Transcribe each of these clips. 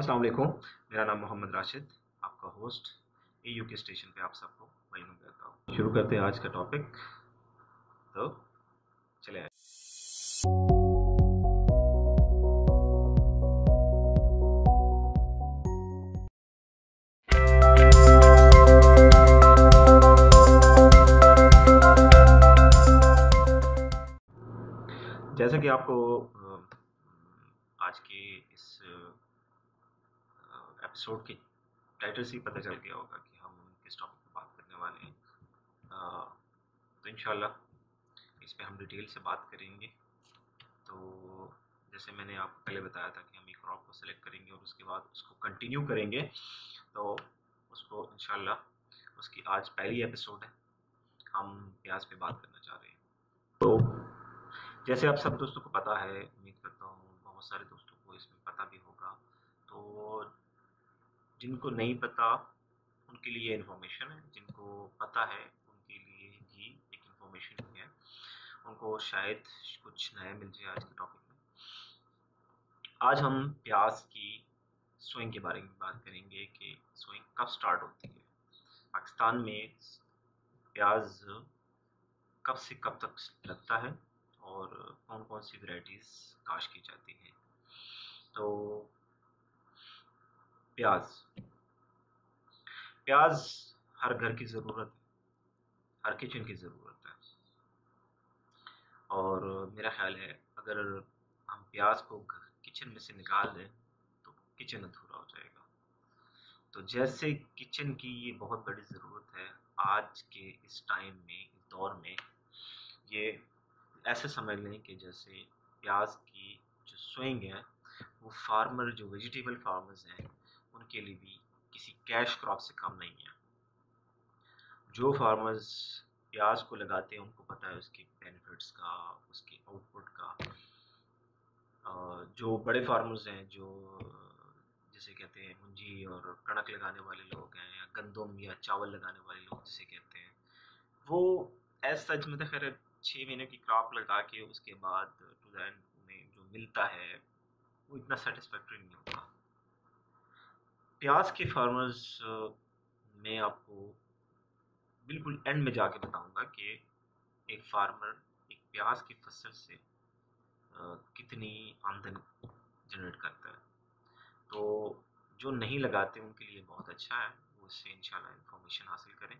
अस्सलाम वालेकुम, मेरा नाम मोहम्मद राशिद, आपका होस्ट एयू के स्टेशन पे आप सबको वेलकम करता हूँ। शुरू करते हैं आज का टॉपिक, तो चले आए। जैसा कि आपको आज के इस एपिसोड के टाइटल से ही पता चल गया होगा कि हम किस टॉपिक पर बात करने वाले हैं, तो इंशाल्लाह इस पर हम डिटेल से बात करेंगे। तो जैसे मैंने आपको पहले बताया था कि हम एक क्रॉप को सिलेक्ट करेंगे और उसके बाद उसको कंटिन्यू करेंगे, तो उसको इंशाल्लाह उसकी आज पहली एपिसोड है, हम प्याज पे बात करना चाह रहे हैं। तो जैसे आप सब दोस्तों को पता है, उम्मीद करता हूँ बहुत सारे दोस्तों को इसमें पता भी होगा, तो जिनको नहीं पता उनके लिए इन्फॉर्मेशन है, जिनको पता है उनके लिए भी एक इन्फॉर्मेशन है, उनको शायद कुछ नया मिल जाए आज के टॉपिक में। आज हम प्याज की सोइंग के बारे में बात करेंगे कि सोइंग कब स्टार्ट होती है, पाकिस्तान में प्याज कब से कब तक लगता है और कौन कौन सी वैरायटीज़ काश्त की जाती हैं। तो प्याज हर घर की ज़रूरत है, हर किचन की ज़रूरत है, और मेरा ख़्याल है अगर हम प्याज को किचन में से निकाल दें तो किचन अधूरा हो जाएगा। तो जैसे किचन की ये बहुत बड़ी ज़रूरत है आज के इस टाइम में, इस दौर में, ये ऐसे समझ लें कि जैसे प्याज की जो सोइंग है वो फार्मर, जो वेजिटेबल फार्मर्स हैं, उनके लिए भी किसी कैश क्रॉप से कम नहीं है। जो फार्मर्स प्याज को लगाते हैं उनको पता है उसके बेनिफिट्स का, उसके आउटपुट का। जो बड़े फार्मर्स हैं, जो जिसे कहते हैं मुंजी और कणक लगाने वाले लोग हैं, या गंदम या चावल लगाने वाले लोग जिसे कहते हैं, वो ऐसा मतलब खैर 6 महीने की क्रॉप लगा के उसके बाद टू द एंड में जो मिलता है वो इतना सेटिस्फैक्ट्री नहीं होता। प्याज के फार्मर्स मैं आपको बिल्कुल एंड में जाके बताऊंगा कि एक फार्मर एक प्याज की फसल से कितनी आमदन जनरेट करता है। तो जो नहीं लगाते उनके लिए बहुत अच्छा है, वो इससे इंशाल्लाह इन्फॉर्मेशन हासिल करें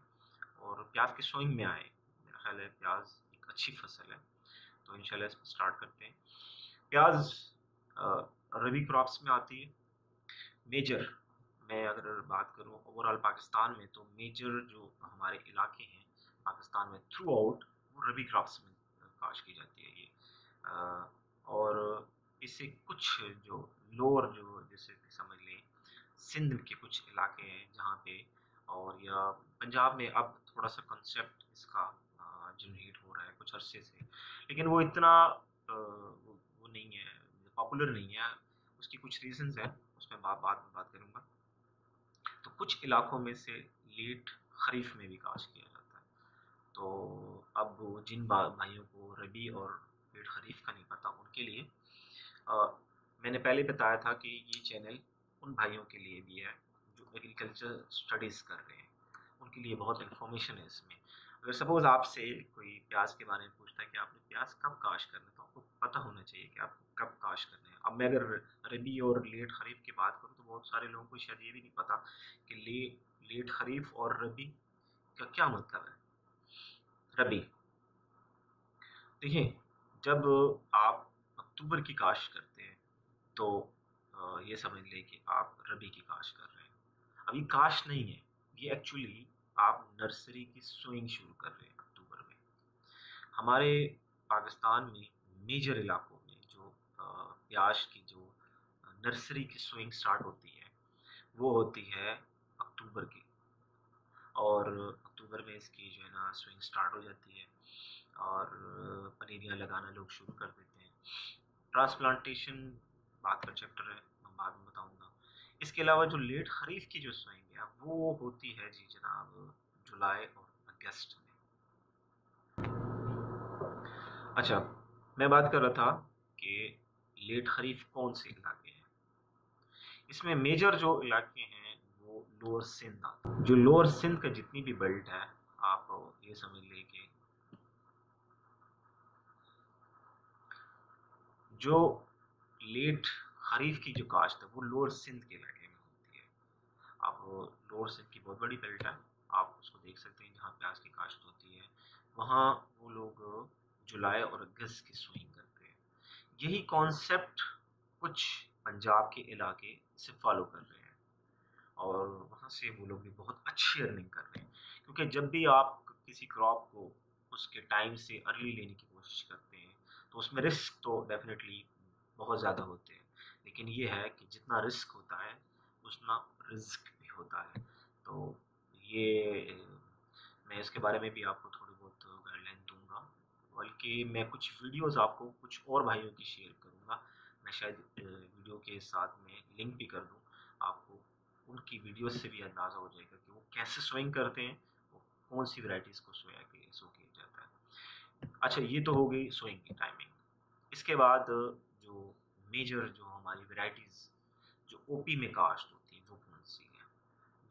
और प्याज के सोइंग में आए। मेरा ख्याल है प्याज एक अच्छी फसल है, तो इंशाल्लाह इसको स्टार्ट करते हैं। प्याज रबी क्रॉप्स में आती है। मेजर मैं अगर बात करूं ओवरऑल पाकिस्तान में, तो मेजर जो हमारे इलाके हैं पाकिस्तान में थ्रू आउट, वो रबी क्रॉप्स में काश्त की जाती है ये। और इसे कुछ जो लोअर, जो जैसे समझ लें सिंध के कुछ इलाके हैं जहाँ पे, और या पंजाब में अब थोड़ा सा कंसेप्ट इसका जनरेट हो रहा है कुछ अरसे से, लेकिन वो इतना वो नहीं है, पॉपुलर नहीं है। उसकी कुछ रीजंस हैं, उसमें बात करूँगा। तो कुछ इलाकों में से लेट खरीफ में भी काश्त किया जाता है। तो अब जिन भाइयों को रबी और लेट खरीफ का नहीं पता, उनके लिए मैंने पहले बताया था कि ये चैनल उन भाइयों के लिए भी है जो एग्रीकल्चर स्टडीज़ कर रहे हैं, उनके लिए बहुत इन्फॉर्मेशन है इसमें। अगर सपोज़ आपसे कोई प्याज के बारे में पूछता है कि आपने प्याज कब काश्त करना है, तो आपको पता होना चाहिए कि आपको कब काश्त करना है। अब मैं अगर रबी और लेट खरीफ की बात करूँ, तो बहुत सारे लोगों को शायद ये भी नहीं पता कि लेट खरीफ और रबी का क्या मतलब है। रबी देखिए, जब आप अक्टूबर की काश्त करते हैं तो ये समझ लें कि आप रबी की काश्त कर रहे हैं। अभी काश्त नहीं है ये, एक्चुअली आप नर्सरी की सोइंग शुरू कर रहे हैं अक्टूबर में। हमारे पाकिस्तान में मेजर इलाकों में जो प्याज की जो नर्सरी की सोइंग स्टार्ट होती है वो होती है अक्टूबर की, और अक्टूबर में इसकी जो है ना सोइंग स्टार्ट हो जाती है और पनीरियाँ लगाना लोग शुरू कर देते हैं। ट्रांसप्लांटेशन बात का चैप्टर है, मैं बाद में बताऊँगा। इसके अलावा जो लेट खरीफ की जो सोइंग है वो होती है जी जनाब जुलाई और अगस्त में। अच्छा, मैं बात कर रहा था कि लेट खरीफ कौन से इलाके हैं। इसमें मेजर जो इलाके हैं वो लोअर सिंध आता है, जो लोअर सिंध का जितनी भी बेल्ट है आप ये समझ लें कि जो लेट खरीफ की जो काश्त है वो लोअर सिंध के इलाके में होती है। आप लोअर सिंध की बहुत बड़ी बेल्ट है, आप उसको देख सकते हैं जहाँ प्याज की काश्त होती है वहाँ वो लोग जुलाई और अगस्त की सोइंग करते हैं। यही कॉन्सेप्ट कुछ पंजाब के इलाके से फॉलो कर रहे हैं और वहाँ से वो लोग भी बहुत अच्छी अर्निंग कर रहे हैं, क्योंकि जब भी आप किसी क्रॉप को उसके टाइम से अर्ली लेने की कोशिश करते हैं तो उसमें रिस्क तो डेफिनेटली बहुत ज़्यादा होते हैं, लेकिन ये है कि जितना रिस्क होता है उतना रिस्क भी होता है। तो ये मैं इसके बारे में भी आपको थोड़ी बहुत गाइडलाइन दूंगा, बल्कि मैं कुछ वीडियोस आपको कुछ और भाइयों की शेयर करूंगा, मैं शायद वीडियो के साथ में लिंक भी कर दूं, आपको उनकी वीडियोस से भी अंदाज़ा हो जाएगा कि वो कैसे सोइंग करते हैं, वो कौन सी वैराइटीज़ को सो किया जाता है। अच्छा, ये तो हो गई सोइंग की टाइमिंग। इसके बाद जो मेजर जो हमारी वैराइटीज़ जो ओपी में काश्त होती है वो कौन सी है,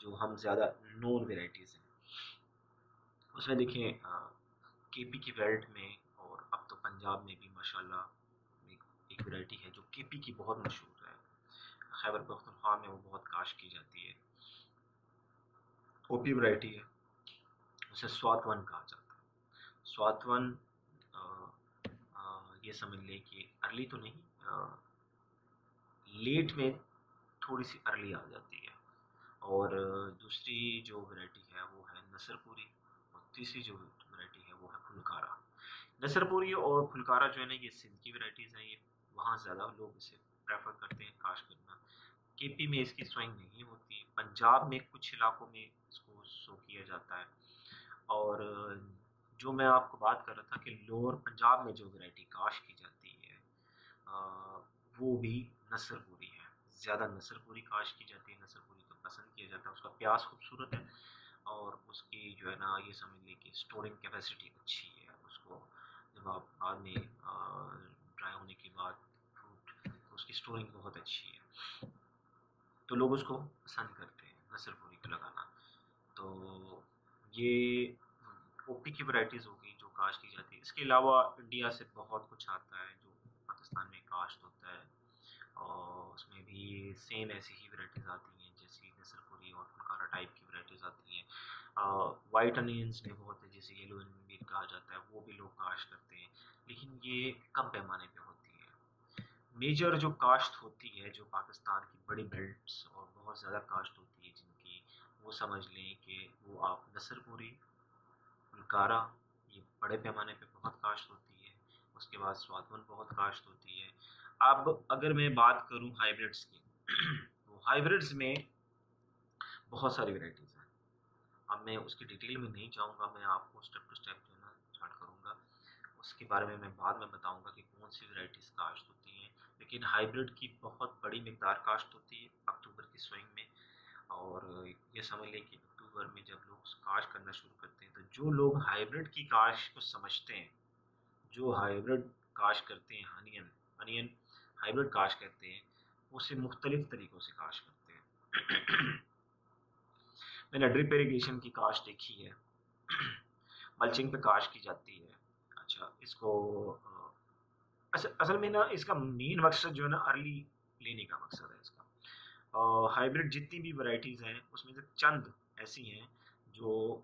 जो हम ज़्यादा नॉन वैराइटीज़ हैं। उसमें देखिए केपी की बेल्ट में और अब तो पंजाब में भी माशाल्लाह एक वैरायटी है जो केपी की बहुत मशहूर है, खैबर पख्तूनख्वा में वो बहुत काश्त की जाती है, ओपी वैरायटी है, उसे स्वात वन कहा जाता है। स्वात वन ये समझ लें कि अर्ली तो नहीं, लेट में थोड़ी सी अर्ली आ जाती है। और दूसरी जो वैरायटी है वो है नसरपुरी, और तीसरी जो वैरायटी है वो है फुलकारा। नसरपुरी और फुलकारा जो है ना, ये सिंध की वैरायटीज़ हैं, ये वहाँ ज़्यादा लोग इसे प्रेफर करते हैं काश्त करना। केपी में इसकी सोइंग नहीं होती, पंजाब में कुछ इलाकों में इसको सो किया जाता है। और जो मैं आपको बात कर रहा था कि लोअर पंजाब में जो वैरायटी काश्त की जाती है वो भी नसरपुरी है, ज़्यादा नसरपुरी काश्त की जाती है, नसरपुरी को पसंद किया जाता है, उसका प्याज खूबसूरत है और उसकी जो है ना ये समझ लें कि स्टोरिंग कैपेसिटी अच्छी है। उसको जब आप बाद में ड्राई होने के बाद फ्रूट तो उसकी स्टोरिंग बहुत अच्छी है, तो लोग उसको पसंद करते हैं नसरपुरी को लगाना। तो ये ओपी की वैराइटीज़ होगी जो काश्त की जाती है। इसके अलावा इंडिया से बहुत कुछ आता है जो पाकिस्तान में काश्त होता है, और उसमें भी सेम ऐसी ही वैराइटीज़ आती हैं जैसी नसरपुरी और फुलकारा टाइप की वैराइटीज़ आती हैं। वाइट अनियंस में बहुत है, जैसे येलो अनियन भी कहा जाता है, वो भी लोग काश्त करते हैं, लेकिन ये कम पैमाने पे होती है। मेजर जो काश्त होती है जो पाकिस्तान की बड़ी बेल्ट्स और बहुत ज़्यादा काश्त होती है जिनकी, वो समझ लें कि वो आप नसरपुरी, फुलकारा, ये बड़े पैमाने पर बहुत काश्त होती है, उसके बाद स्वात वन बहुत काश्त होती है। अब अगर मैं बात करूं हाइब्रिड्स की, तो हाइब्रिड्स में बहुत सारी वैराइटीज़ हैं। अब मैं उसकी डिटेल में नहीं जाऊंगा, मैं आपको स्टेप टू स्टेप जो है ना स्टार्ट करूंगा, उसके बारे में मैं बाद में बताऊंगा कि कौन सी वैराइटीज़ काश्त होती हैं। लेकिन हाइब्रिड की बहुत बड़ी मकदार काश्त होती है अक्टूबर की सोइंग में, और ये समझ लें कि अक्टूबर में जब लोग काश्त करना शुरू करते हैं तो जो लोग हाइब्रिड की काश्त को समझते हैं, जो हाइब्रिड काश्त करते हैं, अनियन हाइब्रिड काश्त कहते हैं, उसे मुख्तलिफ तरीक़ों से काश्त करते हैं। मैंने ड्रिप इरीगेशन की काश्त देखी है, मल्चिंग पे काश्त की जाती है। अच्छा, इसको असल में ना इसका मेन मकसद जो है ना अर्ली लेने का मकसद है इसका। हाइब्रिड जितनी भी वैराइटीज़ हैं उसमें से चंद ऐसी हैं जो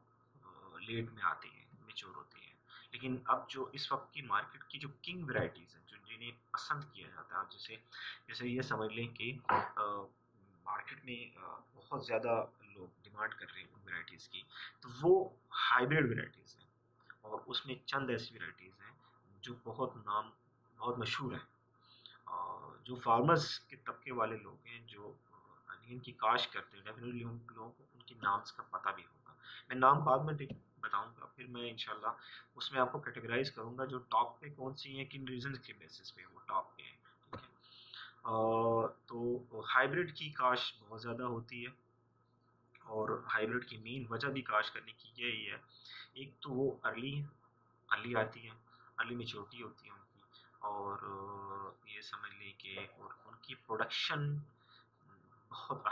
लेट में आती हैं, मेच्योर होती हैं, लेकिन अब जो इस वक्त की मार्केट की जो किंग वैराइटीज़ हैं जो जिन्हें पसंद किया जाता है, जैसे जैसे ये समझ लें कि मार्केट में बहुत ज़्यादा लोग डिमांड कर रहे हैं उन वैराइटीज़ की, तो वो हाइब्रिड वैराइटीज़ हैं। और उसमें चंद ऐसी वैराइटीज़ हैं जो बहुत मशहूर हैं, जो फार्मर्स के तबके वाले लोग हैं जो अनियन की काश्त करते हैं, डेफिनेटली उन लोगों को उनके नाम्स का पता भी होगा। मैं नाम बाद में बताऊंगा, फिर मैं इंशाल्लाह उसमें आपको कैटेगराइज करूंगा जो टॉप पे कौन सी हैं, किन रीजन के बेसिस पे वो टॉप पे है, ठीक है। तो हाइब्रिड की काश्त बहुत ज़्यादा होती है और हाइब्रिड की मेन वजह भी काश्त करने की यही है, एक तो वो अर्ली आती है, अर्ली मेच्योरिटी होती है उनकी, और ये समझ लें कि और उनकी प्रोडक्शन बहुत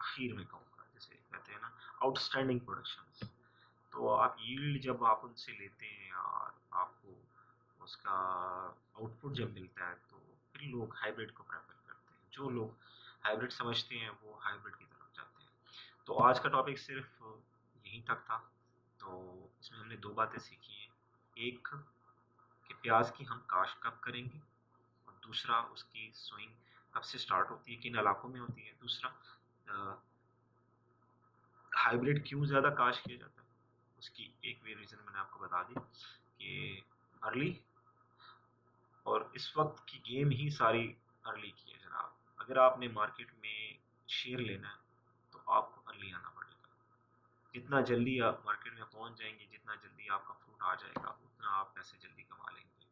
अखीर में कहूँगा, जैसे कहते हैं ना आउटस्टैंडिंग प्रोडक्शंस। तो आप यील्ड जब आप उनसे लेते हैं और आपको उसका आउटपुट जब मिलता है तो फिर लोग हाइब्रिड को प्रेफर करते हैं। जो लोग हाइब्रिड समझते हैं वो हाइब्रिड की तरफ जाते हैं। तो आज का टॉपिक सिर्फ यहीं तक था। तो इसमें हमने दो बातें सीखी हैं, एक कि प्याज की हम काश्त कब करेंगे और दूसरा उसकी सोइंग कब से स्टार्ट होती है, किन इलाकों में होती है। दूसरा हाइब्रिड क्यों ज़्यादा काश्त किया जाता है, उसकी एक वे रीज़न मैंने आपको बता दी कि अर्ली, और इस वक्त की गेम ही सारी अर्ली की है जनाब। अगर आपने मार्केट में शेयर लेना है तो आपको अर्ली आना पड़ेगा। जितना जल्दी आप मार्केट में पहुंच जाएंगे, जितना जल्दी आपका फ्रूट आ जाएगा, उतना आप पैसे जल्दी कमा लेंगे।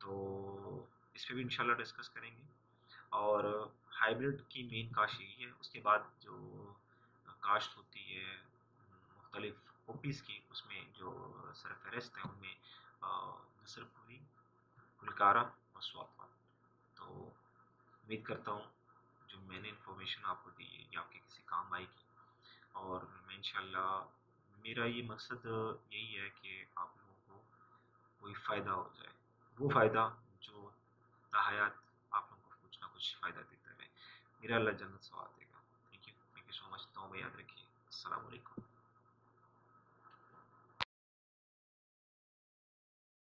तो इस पर भी इंशाल्लाह डिस्कस करेंगे। और हाइब्रिड की मेन काश्त यही है। उसके बाद जो काश्त होती है मुख्तलिफ ओपीज़ की, उसमें जो सरफहरिस्त हैं उनमें नसरपुरी, फुलकारा और स्वात वन। तो उम्मीद करता हूँ जो मैंने इन्फॉर्मेशन आपको दी है ये आपके किसी काम आएगी। और मैं इंशाल्लाह, मेरा ये मकसद यही है कि आप लोगों को कोई फ़ायदा हो जाए, वो फ़ायदा जो ताहयात आप लोगों को कुछ ना कुछ फ़ायदा देता रहे। मेरा अल्लाह जन्नत सवाब देगा। Thank you so much. तो याद रखिए। अस्सलाम वालेकुम।